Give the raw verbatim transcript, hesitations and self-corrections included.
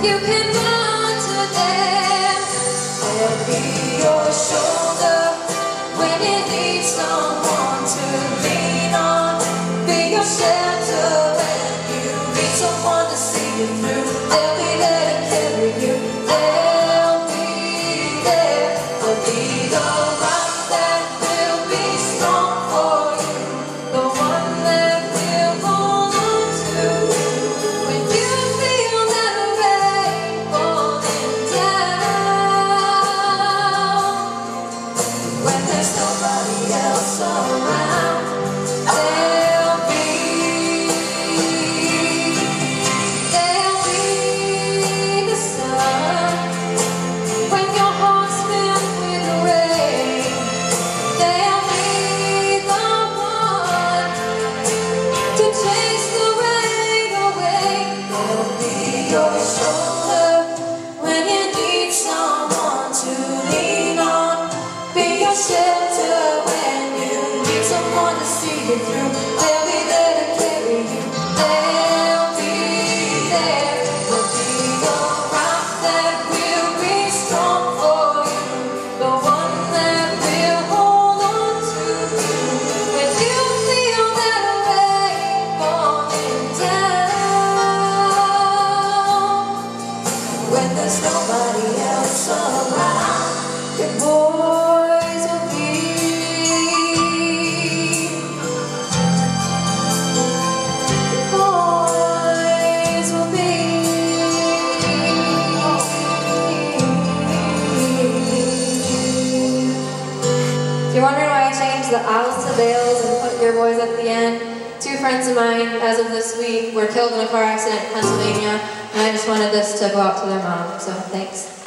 You can run to them. They'll be your shoulder when you need someone to lean on. Be your shelter when you need someone to see you through. They'll be there to carry you. They'll be there. They'll be the rock that will be strong for you, the one that will hold on to. Shelter when you need someone to see you through. They'll be there to carry you. They'll be there. They'll be the rock that will be strong for you, the one that will hold on to you when you feel that way, falling down. When there's nobody else around, you're bored. You're wondering why I changed the aisles to bales and put your boys at the end. Two friends of mine, as of this week, were killed in a car accident in Pennsylvania, and I just wanted this to go out to their mom, so thanks.